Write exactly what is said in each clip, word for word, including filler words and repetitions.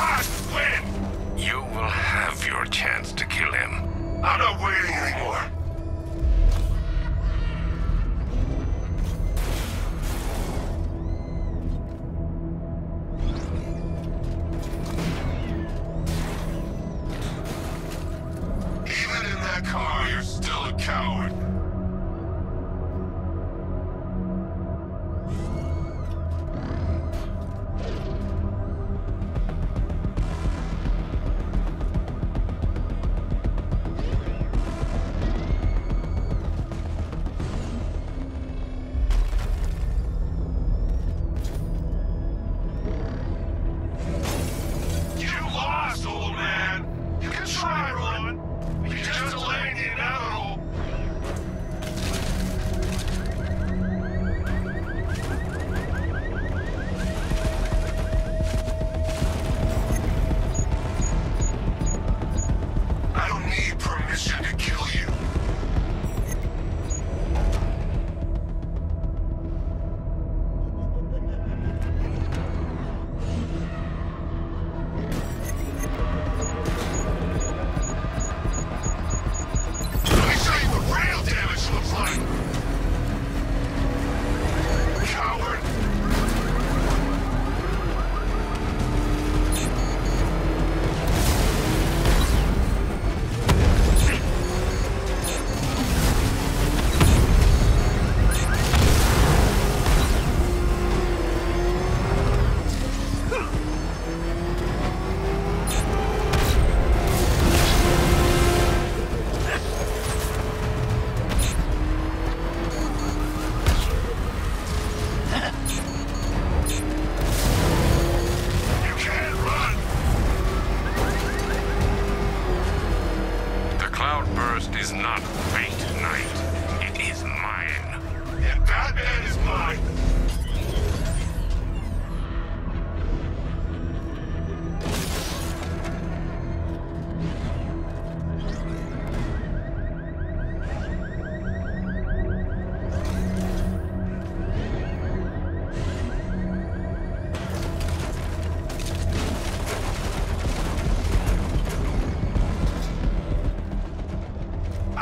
not win! You will have your chance to kill him. I'm not waiting anymore.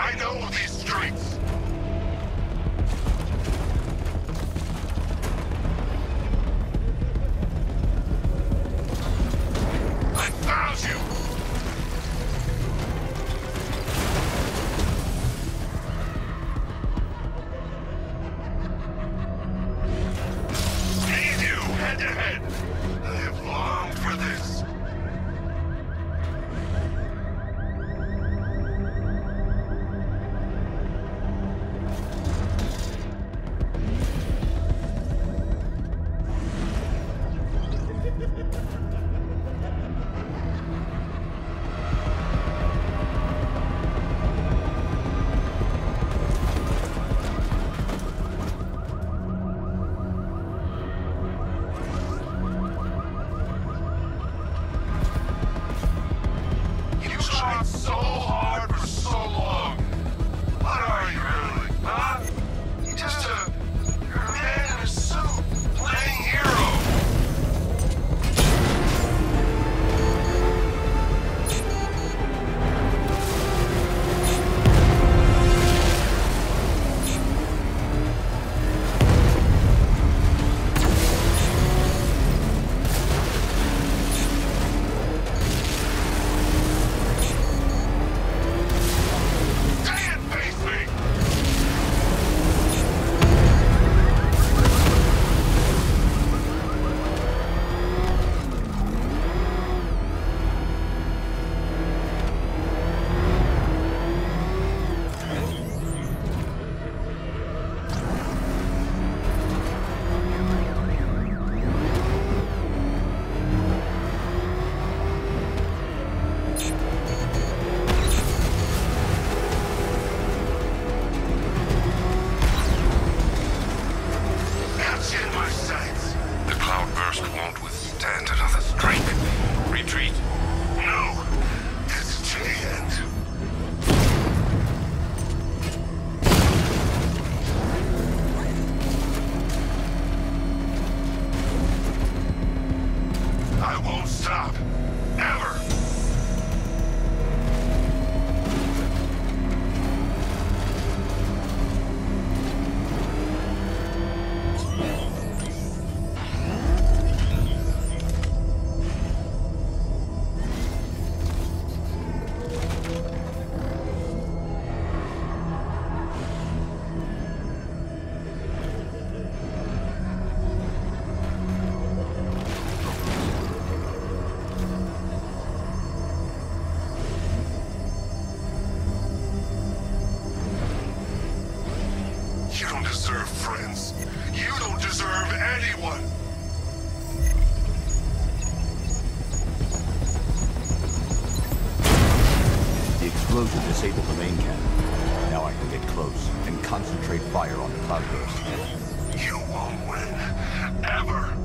I know closed to disable the main cannon. Now I can get close and concentrate fire on the Cloudburst. You won't win. Ever.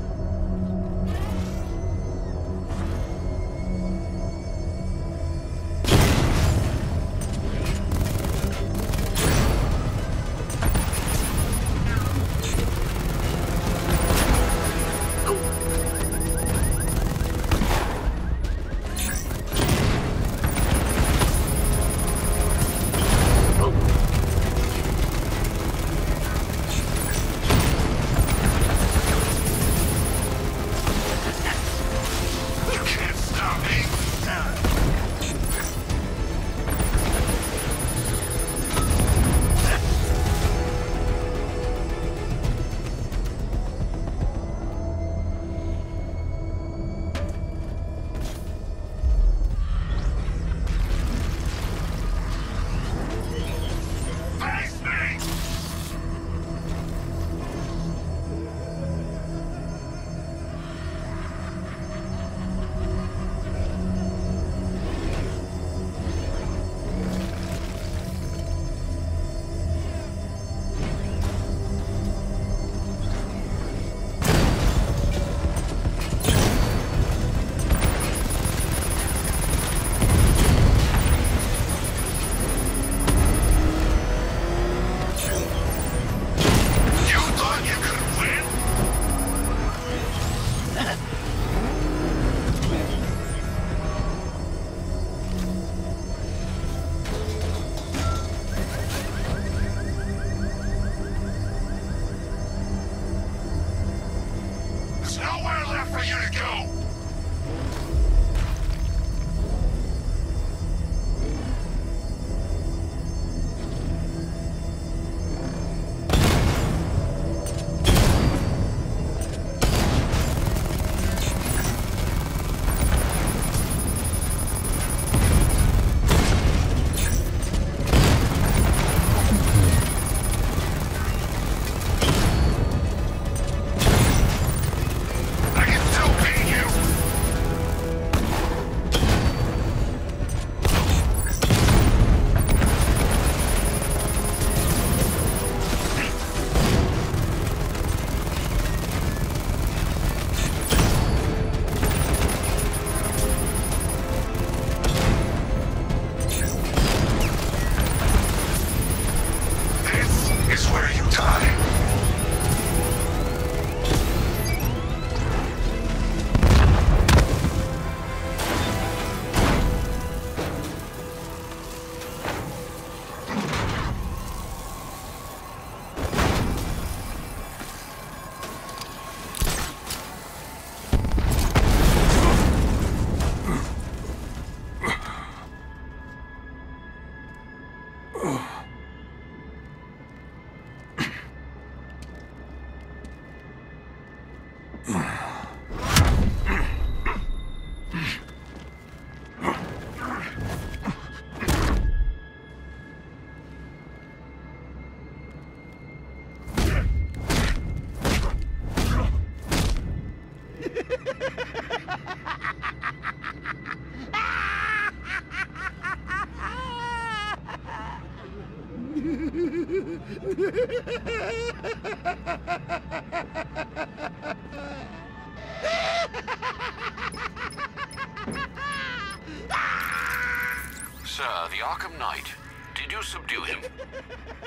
Sir, the Arkham Knight. Did you subdue him?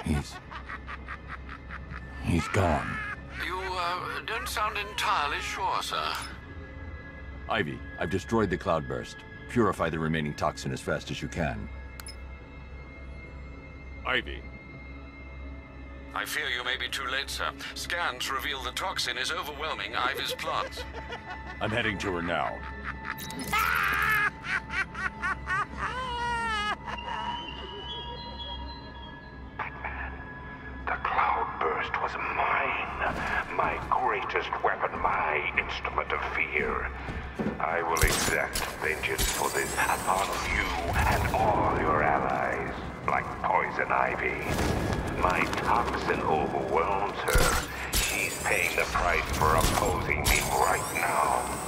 He's... he's gone. You, uh, don't sound entirely sure, sir. Ivy, I've destroyed the Cloudburst. Purify the remaining toxin as fast as you can. Ivy. I fear you may be too late, sir. Scans reveal the toxin is overwhelming Ivy's plants. I'm heading to her now. Batman, the Cloudburst was mine. My greatest weapon, my instrument of fear. I will exact vengeance for this upon you and all your allies, like Poison Ivy. My toxin overwhelms her. She's paying the price for opposing me right now.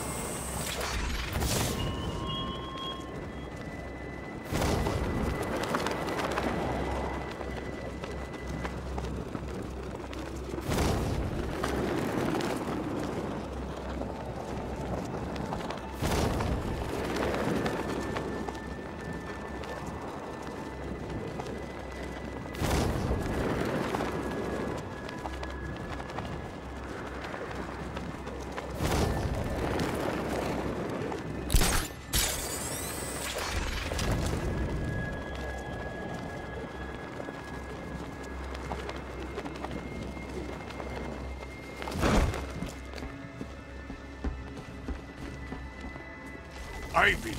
Ivy.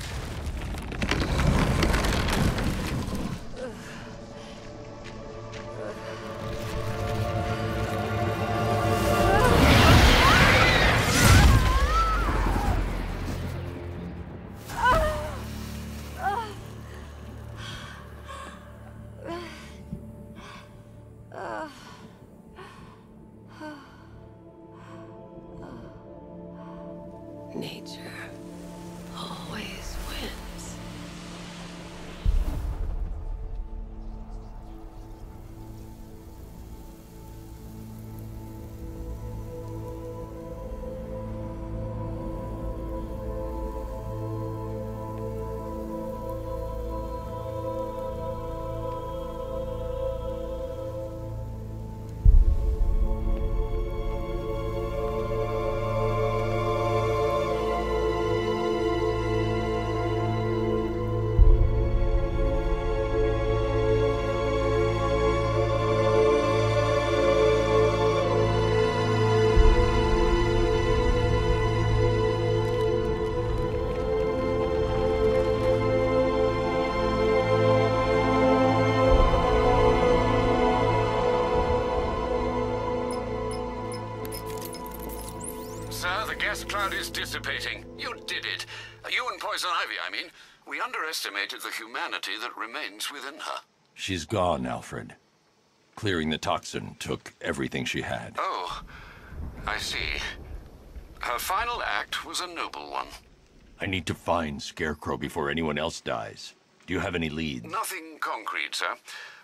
Gas cloud is dissipating. You did it. You and Poison Ivy, I mean. We underestimated the humanity that remains within her. She's gone, Alfred. Clearing the toxin took everything she had. Oh, I see. Her final act was a noble one. I need to find Scarecrow before anyone else dies. Do you have any leads? Nothing concrete, sir.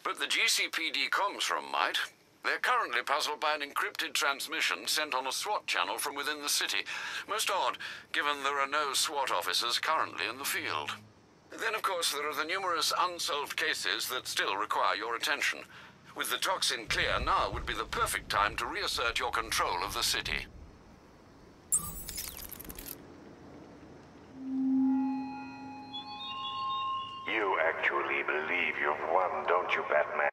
But the G C P D comms room might. They're currently puzzled by an encrypted transmission sent on a SWAT channel from within the city. Most odd, given there are no SWAT officers currently in the field. Then, of course, there are the numerous unsolved cases that still require your attention. With the toxin clear, now would be the perfect time to reassert your control of the city. You actually believe you've won, don't you, Batman?